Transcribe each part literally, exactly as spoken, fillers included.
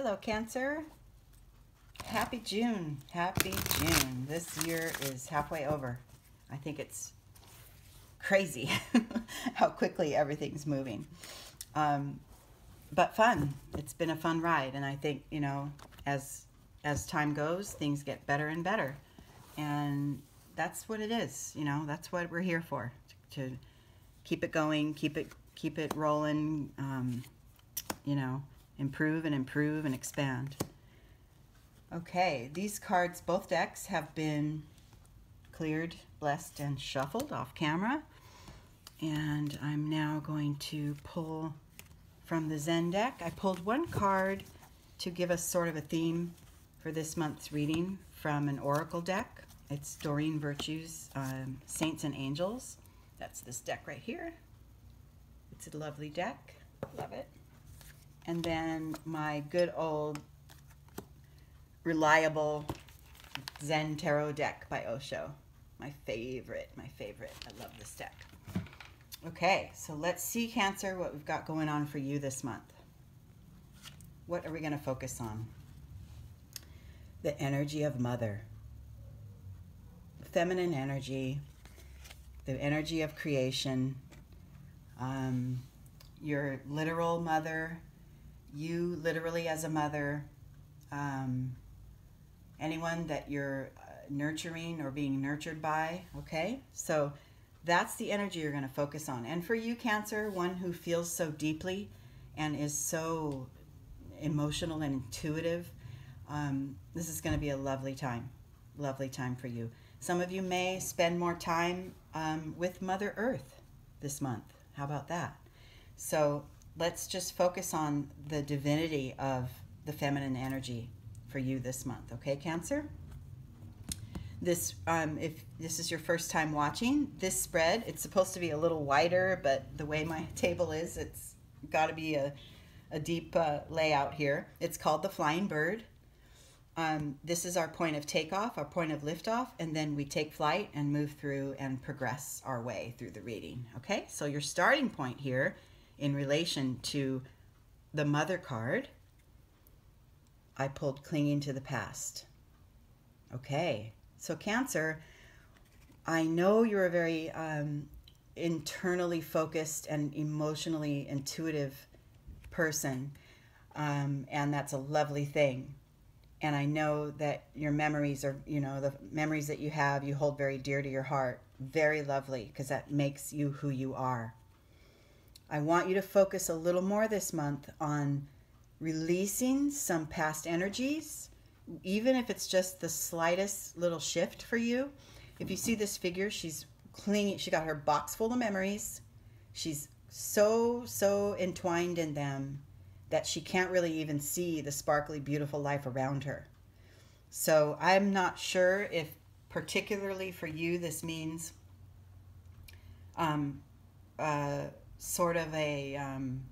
Hello, Cancer. Happy June. Happy June. This year is halfway over. I think it's crazy how quickly everything's moving. Um, but fun. It's been a fun ride. And I think, you know, as as time goes, things get better and better. And that's what it is. You know, that's what we're here for, to, to keep it going, keep it keep it rolling, um, you know, improve and improve and expand. Okay, these cards, both decks, have been cleared, blessed, and shuffled off camera. And I'm now going to pull from the Zen deck. I pulled one card to give us sort of a theme for this month's reading from an oracle deck. It's Doreen Virtue's um, Saints and Angels. That's this deck right here. It's a lovely deck. Love it. And then my good old reliable Zen Tarot deck by Osho. My favorite, my favorite. I love this deck. Okay, so let's see, Cancer, what we've got going on for you this month. What are we going to focus on? The energy of Mother. Feminine energy, the energy of creation, um, your literal mother, you literally as a mother, um, anyone that you're nurturing or being nurtured by, okay? So that's the energy you're going to focus on. And for you, Cancer, one who feels so deeply and is so emotional and intuitive, um, this is going to be a lovely time, lovely time for you. Some of you may spend more time um, with Mother Earth this month. How about that? So let's just focus on the divinity of the feminine energy for you this month, okay, Cancer? This, um, if this is your first time watching this spread, it's supposed to be a little wider, but the way my table is, it's got to be a, a deep uh, layout here. It's called the Flying Bird. Um, this is our point of takeoff, our point of liftoff, and then we take flight and move through and progress our way through the reading, okay? So your starting point here in relation to the Mother card, I pulled clinging to the past. Okay, so Cancer, I know you're a very um, internally focused and emotionally intuitive person, um, and that's a lovely thing. And I know that your memories are, you know, the memories that you have, you hold very dear to your heart. Very lovely, because that makes you who you are. I want you to focus a little more this month on releasing some past energies, even if it's just the slightest little shift for you. If you see this figure, she's clinging, she got her box full of memories. She's so, so entwined in them that she can't really even see the sparkly, beautiful life around her. So I'm not sure if particularly for you this means um, uh, sort of a um,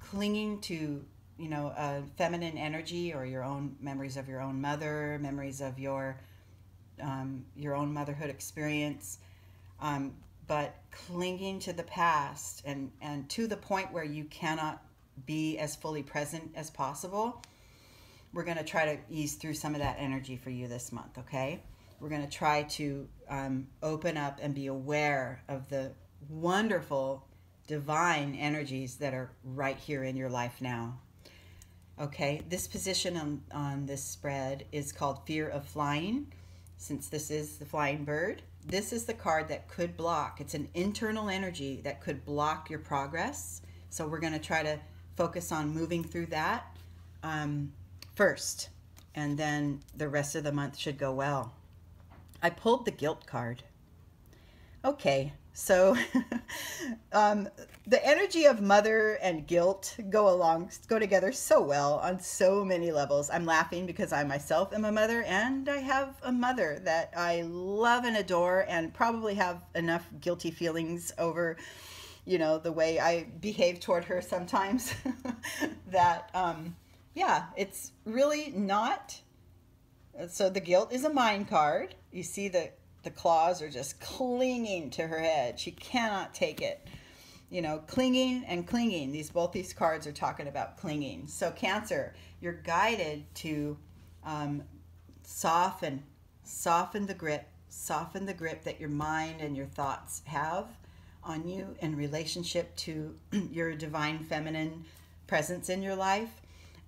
clinging to, you know, a feminine energy or your own memories of your own mother, memories of your, um, your own motherhood experience, um, but clinging to the past and, and to the point where you cannot be as fully present as possible. We're going to try to ease through some of that energy for you this month, okay? We're going to try to um, open up and be aware of the wonderful, divine energies that are right here in your life now, okay? This position on, on this spread is called Fear of Flying. Since this is the Flying Bird, this is the card that could block. It's an internal energy that could block your progress. So we're going to try to focus on moving through that um, first, and then the rest of the month should go well. I pulled the guilt card. Okay, so um, the energy of Mother and guilt go along, go together so well on so many levels. I'm laughing because I myself am a mother, and I have a mother that I love and adore, and probably have enough guilty feelings over, you know, the way I behave toward her sometimes that, um, yeah, it's really not. So the guilt is a mind card. You see the, the claws are just clinging to her head. She cannot take it. You know, clinging and clinging. These both these cards are talking about clinging. So Cancer, you're guided to um, soften, soften the grip, soften the grip that your mind and your thoughts have on you in relationship to your divine feminine presence in your life,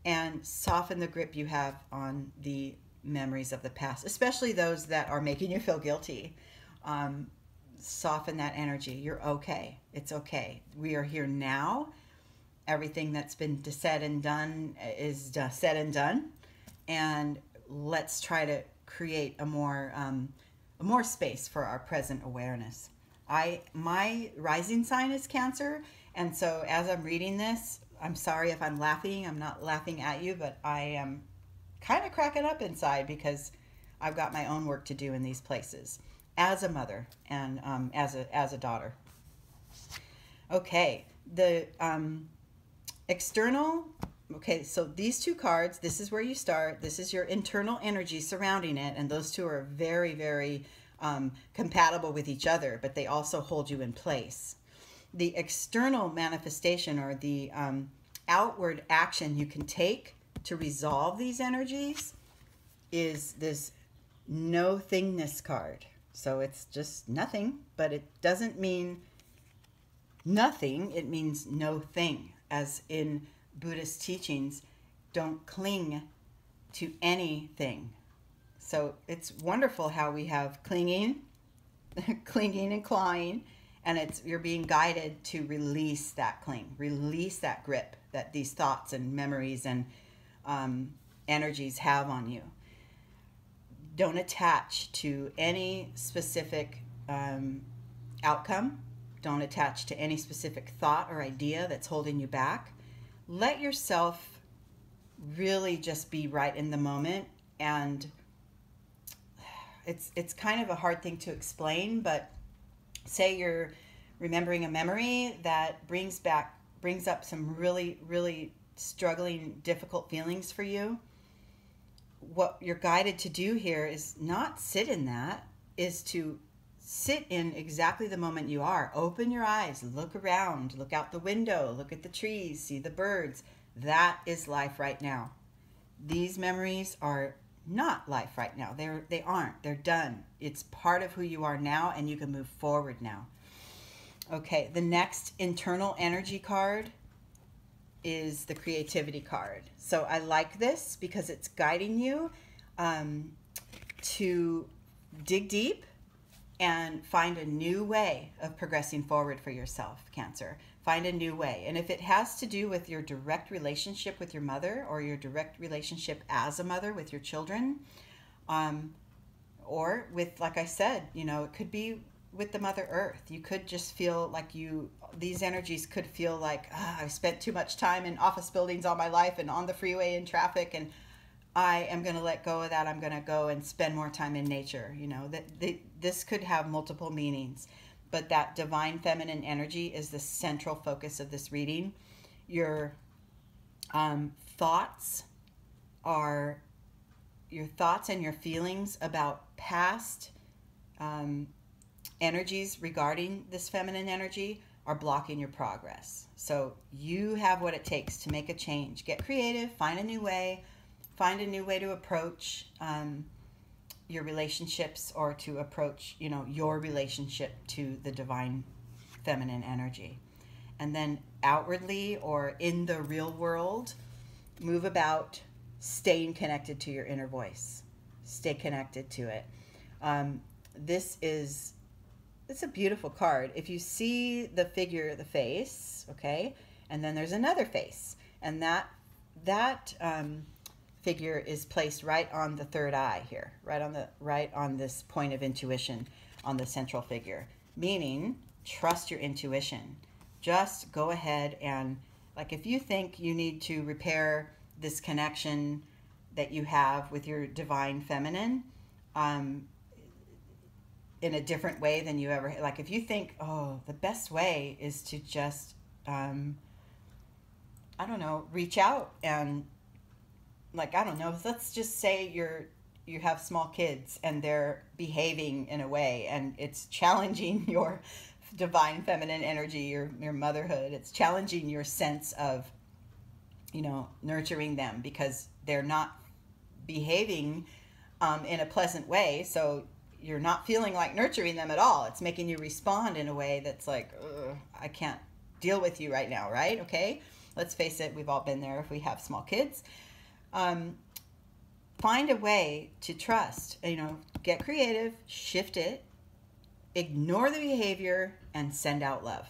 and soften the grip you have on the memories of the past, especially those that are making you feel guilty. Um, soften that energy. You're okay. It's okay. We are here now. Everything that's been said and done is said and done, and let's try to create a more um, a more space for our present awareness. I my rising sign is Cancer, and so as I'm reading this, I'm sorry if I'm laughing. I'm not laughing at you, but I am kind of cracking up inside because I've got my own work to do in these places as a mother and um, as a as a daughter. Okay, the um, external, okay, so these two cards, this is where you start, this is your internal energy surrounding it, and those two are very, very um, compatible with each other, but they also hold you in place. The external manifestation, or the um, outward action you can take to resolve these energies, is this no-thingness card. So it's just nothing, but it doesn't mean nothing, it means no thing. As in Buddhist teachings, don't cling to anything. So it's wonderful how we have clinging, clinging and clawing, and it's you're being guided to release that cling, release that grip that these thoughts and memories and um, energies have on you. Don't attach to any specific um, outcome. Don't attach to any specific thought or idea that's holding you back. Let yourself really just be right in the moment. And it's, it's kind of a hard thing to explain, but say you're remembering a memory that brings back, brings up some really, really struggling, difficult feelings for you. What you're guided to do here is not sit in that, is to sit in exactly the moment you are. Open your eyes, look around, look out the window, look at the trees, see the birds. That is life right now. These memories are not life right now. They're, they aren't. They're done. It's part of who you are now, and you can move forward now. Okay, the next internal energy card is the creativity card. So I like this because it's guiding you um, to dig deep and find a new way of progressing forward for yourself, Cancer. Find a new way. And if it has to do with your direct relationship with your mother, or your direct relationship as a mother with your children, um, or with, like I said, you know, it could be with the Mother Earth. You could just feel like you, these energies could feel like, oh, I've spent too much time in office buildings all my life and on the freeway in traffic, and I am going to let go of that. I'm going to go and spend more time in nature. You know, that the, this could have multiple meanings, but that divine feminine energy is the central focus of this reading. Your um, thoughts are, your thoughts and your feelings about past um, energies regarding this feminine energy are blocking your progress. So you have what it takes to make a change. Get creative, find a new way, find a new way to approach um, your relationships, or to approach, you know, your relationship to the divine feminine energy. And then outwardly, or in the real world, move about staying connected to your inner voice. Stay connected to it. Um, this is, it's a beautiful card. If you see the figure, the face, okay, and then there's another face, and that, that, um, figure is placed right on the third eye here, right on the right on this point of intuition, on the central figure, meaning trust your intuition. Just go ahead and, like, if you think you need to repair this connection that you have with your divine feminine um, in a different way than you ever, like if you think, oh, the best way is to just um, I don't know, reach out and, like, I don't know, let's just say you're, you have small kids and they're behaving in a way and it's challenging your divine feminine energy, your, your motherhood. It's challenging your sense of, you know, nurturing them because they're not behaving um, in a pleasant way. So you're not feeling like nurturing them at all. It's making you respond in a way that's like, ugh, I can't deal with you right now, right? Okay, let's face it, we've all been there if we have small kids. Um, find a way to trust, you know, get creative, shift it, ignore the behavior, and send out love.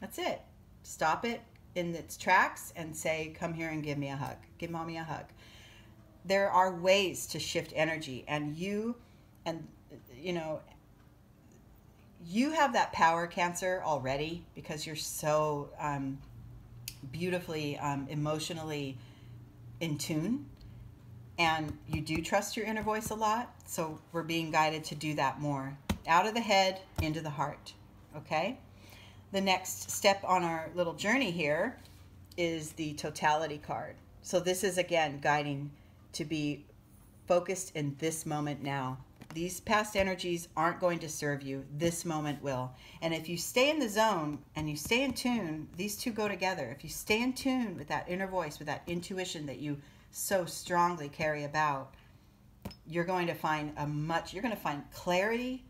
That's it. Stop it in its tracks and say, come here and give me a hug. Give mommy a hug. There are ways to shift energy, and you, and you know, you have that power, Cancer, already, because you're so um, beautifully, um, emotionally in tune, and you do trust your inner voice a lot. So we're being guided to do that more. Out of the head, into the heart, okay? The next step on our little journey here is the totality card. So this is, again, guiding to be focused in this moment now. These past energies aren't going to serve you. This moment will. And if you stay in the zone and you stay in tune, these two go together. If you stay in tune with that inner voice, with that intuition that you so strongly carry about, you're going to find a much, you're going to find clarity.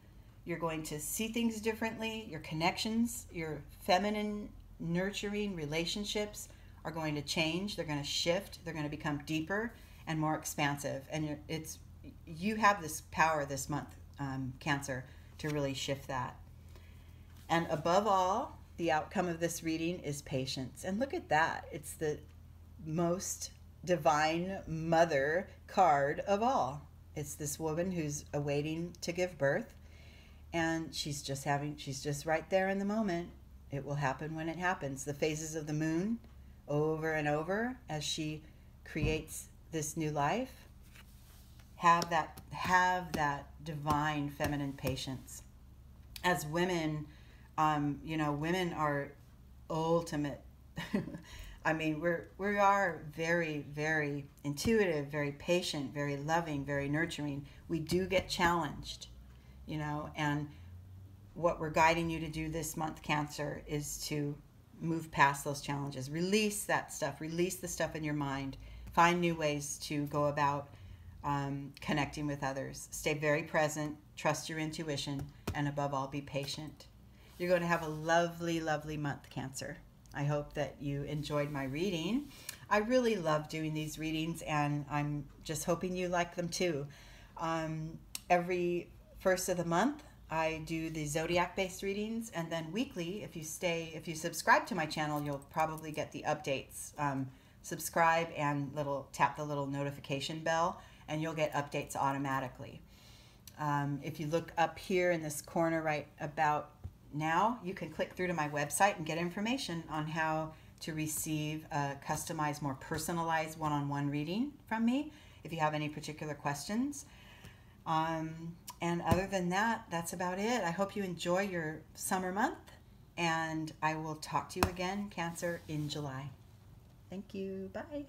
You're going to see things differently. Your connections, your feminine, nurturing relationships are going to change. They're going to shift. They're going to become deeper and more expansive. And you're, it's, you have this power this month, um, Cancer, to really shift that. And above all, the outcome of this reading is patience. And look at that. It's the most divine mother card of all. It's this woman who's awaiting to give birth, and she's just having, she's just right there in the moment. It will happen when it happens. The phases of the moon over and over as she creates this new life. Have that, have that divine feminine patience. As women, um, you know, women are ultimate. I mean, we're, we are very, very intuitive, very patient, very loving, very nurturing. We do get challenged, you know, and what we're guiding you to do this month, Cancer, is to move past those challenges. Release that stuff. Release the stuff in your mind. Find new ways to go about Um, connecting with others. Stay very present, trust your intuition, and above all, be patient. You're going to have a lovely, lovely month, Cancer. I hope that you enjoyed my reading. I really love doing these readings, and I'm just hoping you like them too. Um, every first of the month, I do the zodiac-based readings, and then weekly, if you stay, if you subscribe to my channel, you'll probably get the updates. Um, subscribe and little tap the little notification bell, and you'll get updates automatically. Um, if you look up here in this corner right about now, you can click through to my website and get information on how to receive a customized, more personalized one-on-one reading from me if you have any particular questions. Um, and other than that, that's about it. I hope you enjoy your summer month, and I will talk to you again, Cancer, in July. Thank you. Bye.